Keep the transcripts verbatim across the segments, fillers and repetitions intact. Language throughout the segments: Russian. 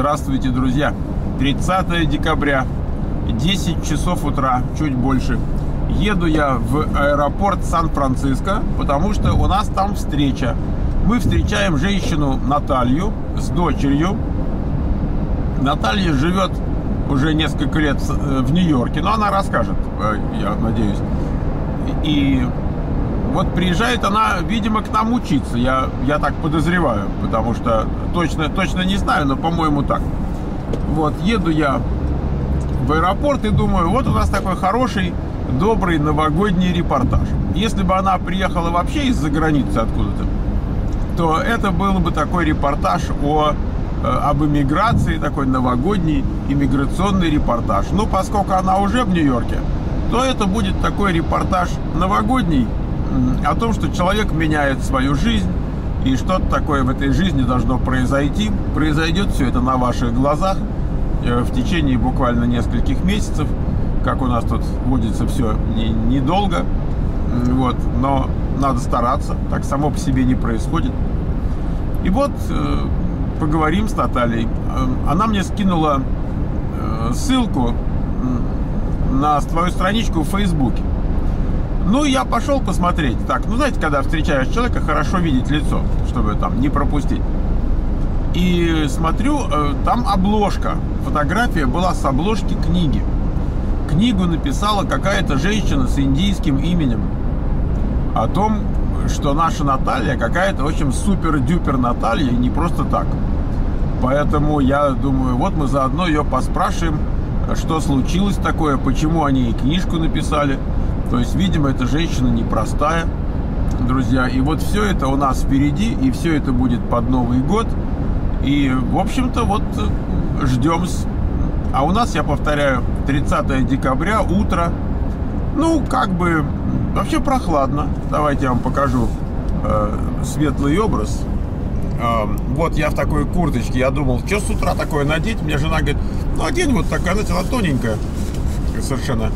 Здравствуйте, друзья. тридцатое декабря, десять часов утра, чуть больше. Еду я в аэропорт Сан-Франциско, потому что у нас там встреча. Мы встречаем женщину Наталью с дочерью. Наталья живет уже несколько лет в Нью-Йорке, но она расскажет, я надеюсь. И вот приезжает она, видимо, к нам учиться, я, я так подозреваю, потому что точно, точно не знаю, но, по-моему, так. Вот, еду я в аэропорт и думаю, вот у нас такой хороший, добрый новогодний репортаж. Если бы она приехала вообще из-за границы откуда-то, то это был бы такой репортаж о... об иммиграции, такой новогодний иммиграционный репортаж. Но поскольку она уже в Нью-Йорке, то это будет такой репортаж новогодний о том, что человек меняет свою жизнь, и что-то такое в этой жизни должно произойти. Произойдет все это на ваших глазах в течение буквально нескольких месяцев, как у нас тут водится все недолго. Вот. Но надо стараться, так само по себе не происходит. И вот... поговорим с Натальей. Она мне скинула ссылку на твою страничку в Фейсбуке. Ну, я пошел посмотреть. Так, ну, знаете, когда встречаешь человека, хорошо видеть лицо, чтобы там не пропустить. И смотрю, там обложка. Фотография была с обложки книги. Книгу написала какая-то женщина с индийским именем о том, что наша Наталья какая-то очень супер-дюпер Наталья, не просто так. Поэтому я думаю, вот мы заодно ее поспрашиваем, что случилось такое, почему они и книжку написали. То есть, видимо, эта женщина непростая, друзья. И вот все это у нас впереди, и все это будет под Новый год. И, в общем-то, вот ждем. А у нас, я повторяю, тридцатое декабря, утро. Ну, как бы... вообще прохладно. Давайте я вам покажу э, светлый образ. Э, вот я в такой курточке. Я думал, что с утра такое надеть? Мне жена говорит, ну одень вот такая, знаете, она тоненькая совершенно.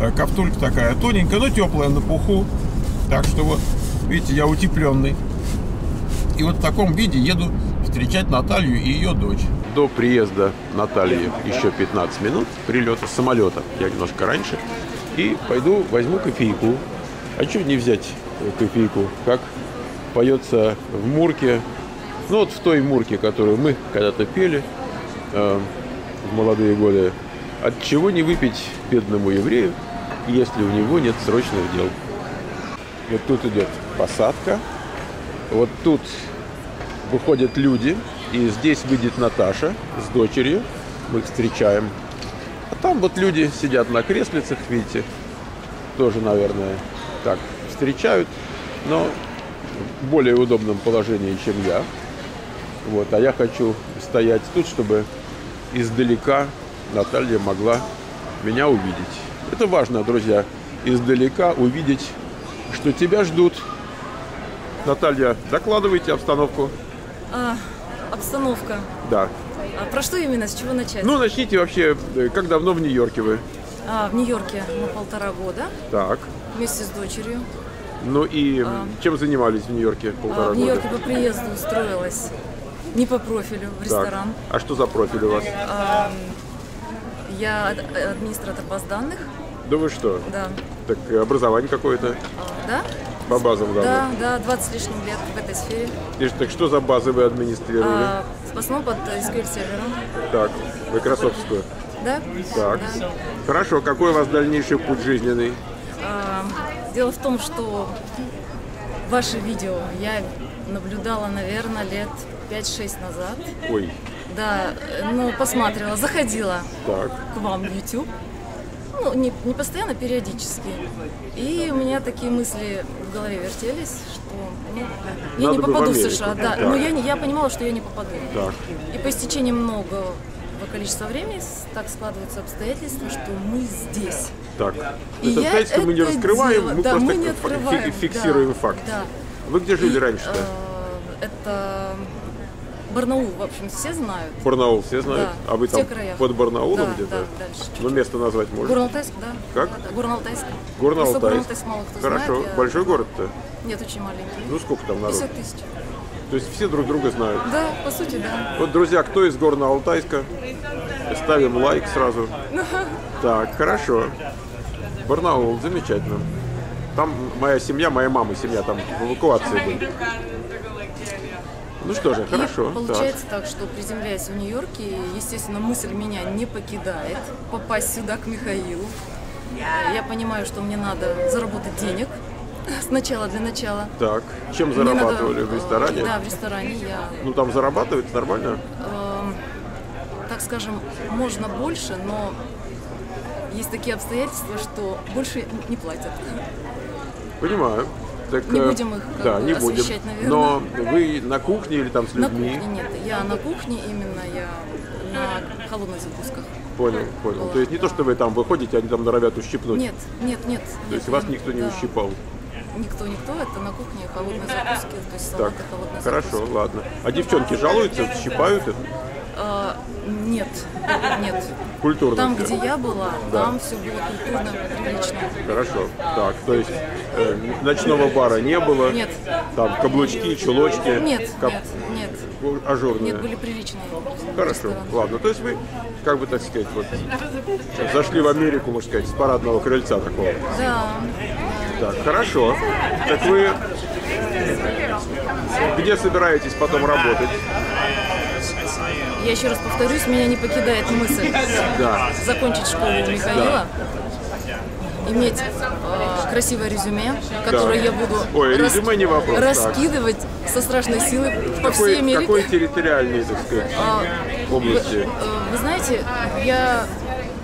Э, кафтулька такая тоненькая, но теплая на пуху. Так что вот, видите, я утепленный. И вот в таком виде еду встречать Наталью и ее дочь. До приезда Натальи еще пятнадцать минут прилета самолета. Я немножко раньше. И пойду возьму кофейку. А что не взять кофейку, как поется в мурке, ну вот в той мурке, которую мы когда-то пели э, в молодые годы. От чего не выпить бедному еврею, если у него нет срочных дел. Вот тут идет посадка, вот тут выходят люди, и здесь выйдет Наташа с дочерью, мы их встречаем. А там вот люди сидят на креслицах, видите, тоже, наверное, так встречают, но в более удобном положении, чем я. Вот, а я хочу стоять тут, чтобы издалека Наталья могла меня увидеть. Это важно, друзья, издалека увидеть, что тебя ждут. Наталья, докладывайте обстановку. А, обстановка. Да. А про что именно, с чего начать? Ну, начните вообще, как давно в Нью-Йорке вы? А, в Нью-Йорке ну, полтора года. Так. Вместе с дочерью. Ну и а, чем занимались в Нью-Йорке полтора а, в года? В Нью-Йорке по приезду устроилась. Не по профилю, в ресторан. Так. А что за профиль у вас? А, я администратор баз данных. Да вы что? Да. Так образование какое-то? А, да. По базам данных? Да, да, двадцать с лишним лет в этой сфере. И, так что за базы вы администрировали? А, в основном под эс ку эль сервером. Так, майкрософтскую? Да. Так. Да. Хорошо, какой у вас дальнейший путь жизненный? А, дело в том, что ваше видео я наблюдала, наверное, лет пять-шесть назад. Ой. Да, ну, посмотрела, заходила так. К вам в YouTube. Ну, не, не постоянно, периодически. И у меня такие мысли в голове вертелись, что ну, я Надо не попаду в, в США. Да. Но я, я понимала, что я не попаду. Так. И по истечении многого количества времени так складываются обстоятельства, что мы здесь. Так. И это обстоятельства мы не раскрываем, дело, мы да, просто мы не открываем, фиксируем да, факт. Да. Вы где жили раньше-то? Э, это... Барнаул, в общем, все знают. Барнаул все знают? Да, а вы там краях. Под Барнаулом да, где-то? Да, дальше. Ну, место назвать можно? Горно-Алтайск, да. Как? Да, да. Горно-Алтайск. Горно-Алтайск. Горно-Алтайск мало кто Хорошо. Знает. Хорошо. Я... Большой город-то? Нет, очень маленький. Ну, сколько там народу? пятьдесят тысяч. То есть все друг друга знают. Да, по сути, да. Вот, друзья, кто из Горно-Алтайска? Ставим лайк сразу. Так, хорошо. Барнаул, замечательно. Там моя семья, моя мама, семья там в эвакуации были. Ну что же, и хорошо. Получается так. так, что приземляясь в Нью-Йорке, естественно, мысль меня не покидает. Попасть сюда к Михаилу. Я понимаю, что мне надо заработать денег. Сначала, для начала. Так, чем зарабатывали? Надо, в ресторане? Да, в ресторане я... Ну там зарабатывается нормально? Э, так скажем, можно больше, но есть такие обстоятельства, что больше не платят. Понимаю. Так, не будем их как да, бы, не освещать, будем. Наверное. Но вы на кухне или там с людьми? На кухне нет, я на кухне именно, я на холодных закусках. Понял, понял. Была. То есть не то, что вы там выходите, они там норовят ущипнуть? Нет, нет, нет. То есть нет, вас никто не да. ущипал? Никто, никто, это на кухне холодные закуски, то есть салаты, холодные закуски. Хорошо, ладно. А девчонки жалуются, щипают их? А, нет, нет. Культурно. Там, где я была, да. там все было культурно, прилично. Хорошо. Так, то есть э, ночного бара не было? Нет. Там каблучки, чулочки? Нет, кап... нет, нет. Ажурные? Нет, были приличные. Хорошо, ладно. То есть вы, как бы так сказать, вот зашли в Америку, можно сказать, с парадного крыльца такого? Да. Так, хорошо. Так вы где собираетесь потом работать? Я еще раз повторюсь, меня не покидает мысль да. закончить школу Михаила, да. иметь э, красивое резюме, которое да. я буду Ой, рас... резюме не вопрос, раскидывать так. со страшной силой по какой, всей Америке. Какой территориальной, так сказать, а, области? Вы, вы знаете, я...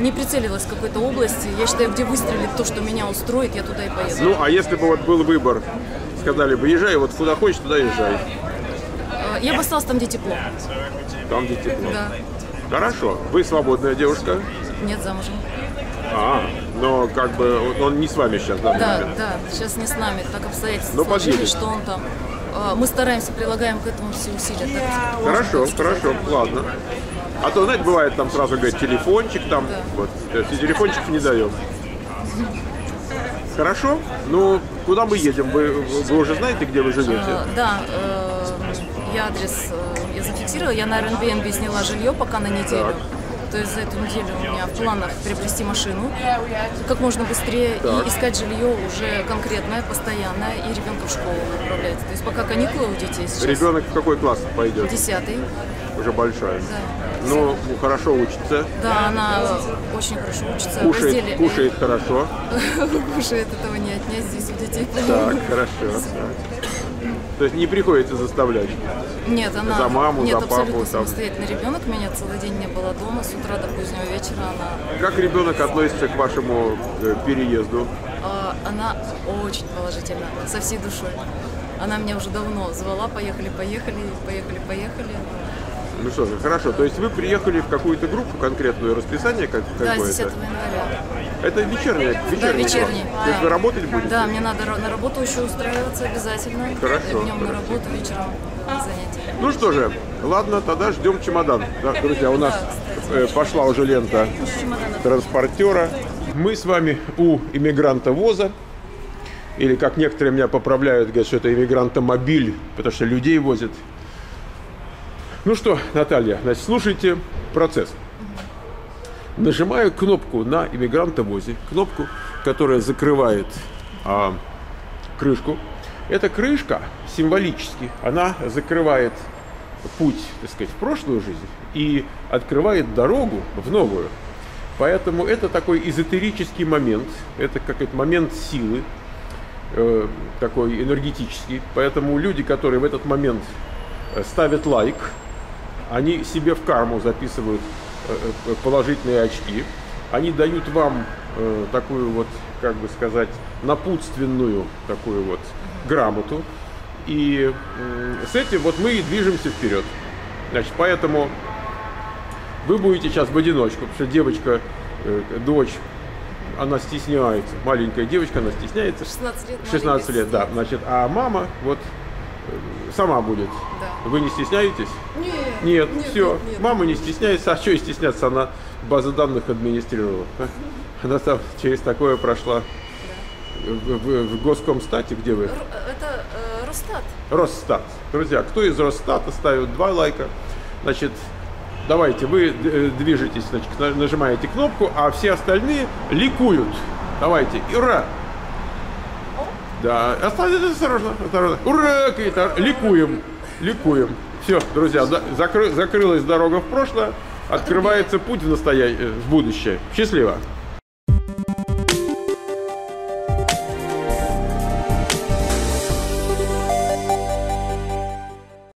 не прицелилась к какой-то области. Я считаю, где выстрелит то, что меня устроит, я туда и поеду. Ну, а если бы вот был выбор, сказали бы, езжай, вот куда хочешь, туда езжай. Я бы осталась там, где тепло. Там, где тепло. Да. Хорошо. Вы свободная девушка? Нет, замужем. А, но как бы он не с вами сейчас, да? Да, да, сейчас не с нами, так обстоятельства сложили, что он там. Мы стараемся, прилагаем к этому все усилия. Так, хорошо, так хорошо, ладно. А то, знаете, бывает, там сразу говорят, телефончик там, да. вот, и телефончиков не даем. Хорошо, ну, куда мы едем? Вы, вы уже знаете, где вы живете? А, да, э, я адрес э, я зафиксировала, я на Airbnb сняла жилье пока на неделю. Так. То есть за эту неделю у меня в планах приобрести машину, как можно быстрее, так. и искать жилье уже конкретное, постоянное, и ребенка в школу отправлять. То есть пока каникулы у детей сейчас. Ребенок в какой класс пойдет? Десятый. Уже большая. Да. Ну, хорошо учится. Да, она очень хорошо учится. Кушает, разделе... кушает хорошо. Кушает, этого не отнять здесь у детей. Так, хорошо. То есть не приходится заставлять? Нет, она... За маму, нет, за папу? Нет, абсолютно самостоятельный ребенок. Меня целый день не было дома, с утра до позднего вечера она... Как ребенок относится к вашему э, переезду? А, она очень положительна, со всей душой. Она меня уже давно звала, поехали, поехали, поехали, поехали. Ну что же, хорошо. То есть вы приехали в какую-то группу конкретную, расписание как, да, какое-то? Да, десятого января. Это вечерняя? Да, вечерний. Да. То есть вы работать будете? Да, мне надо на работу еще устраиваться обязательно. Хорошо. Днем на работу, вечером занятия. Ну что же, ладно, тогда ждем чемодан. Да, друзья, у нас да, пошла уже лента транспортера. Мы с вами у иммигранта воза. Или как некоторые меня поправляют, говорят, что это иммигрантомобиль, потому что людей возят. Ну что, Наталья, значит, слушайте процесс. Нажимаю кнопку на иммигрантовозе, кнопку, которая закрывает а, крышку. Эта крышка символически, она закрывает путь, так сказать, в прошлую жизнь и открывает дорогу в новую. Поэтому это такой эзотерический момент, это какой-то момент силы, э, такой энергетический. Поэтому люди, которые в этот момент ставят лайк, они себе в карму записывают положительные очки. Они дают вам такую вот, как бы сказать, напутственную такую вот грамоту. И с этим вот мы и движемся вперед. Значит, поэтому вы будете сейчас в одиночку, потому что девочка, дочь, она стесняется. Маленькая девочка, она стесняется. шестнадцать лет. шестнадцать лет, да. Значит, а мама вот... сама будет. Да. Вы не стесняетесь? Нет. Нет, нет все. Нет, нет. Мама не стесняется. А что и стесняться? Она базу данных администрировала. Она там через такое прошла. Да. В, в, в Госкомстате, где вы? Это Росстат. Росстат. Друзья, кто из Росстата ставит два лайка, значит, давайте, вы движетесь, значит, нажимаете кнопку, а все остальные ликуют. Давайте, ура! О. Да, осторожно, осторожно, осторожно. Ура! Ликуем, ликуем. Все, друзья, закры, закрылась дорога в прошлое, открывается путь в настоящее, в будущее. Счастливо!